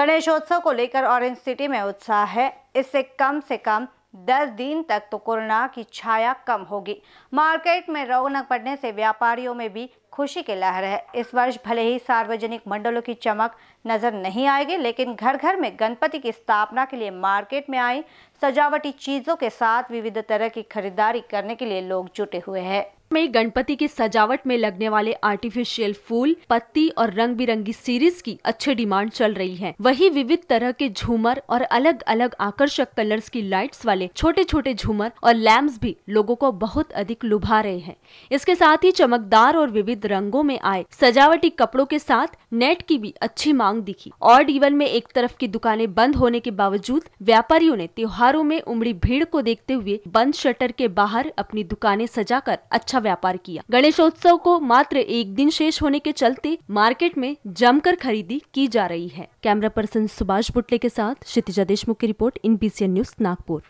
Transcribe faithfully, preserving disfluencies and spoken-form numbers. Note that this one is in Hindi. गणेशोत्सव को लेकर ऑरेंज सिटी में उत्साह है। इससे कम से कम दस दिन तक तो कोरोना की छाया कम होगी। मार्केट में रौनक बढ़ने से व्यापारियों में भी खुशी की लहर है। इस वर्ष भले ही सार्वजनिक मंडलों की चमक नजर नहीं आएगी, लेकिन घर घर में गणपति की स्थापना के लिए मार्केट में आई सजावटी चीजों के साथ विविध तरह की खरीदारी करने के लिए लोग जुटे हुए हैं। में गणपति की सजावट में लगने वाले आर्टिफिशियल फूल, पत्ती और रंग बिरंगी सीरीज की अच्छी डिमांड चल रही है। वहीं विविध तरह के झूमर और अलग अलग आकर्षक कलर्स की लाइट्स वाले छोटे छोटे झूमर और लैम्प्स भी लोगों को बहुत अधिक लुभा रहे हैं। इसके साथ ही चमकदार और विविध रंगों में आए सजावटी कपड़ों के साथ नेट की भी अच्छी मांग दिखी। ऑड इवन में एक तरफ की दुकानें बंद होने के बावजूद व्यापारियों ने त्योहारों में उमड़ी भीड़ को देखते हुए बंद शटर के बाहर अपनी दुकानें सजाकर अच्छा व्यापार किया। गणेशोत्सव को मात्र एक दिन शेष होने के चलते मार्केट में जमकर खरीदी की जा रही है। कैमरा पर्सन सुभाष बुटले के साथ क्षितिजा देशमुख की रिपोर्ट, I N B C N news, Nagpur.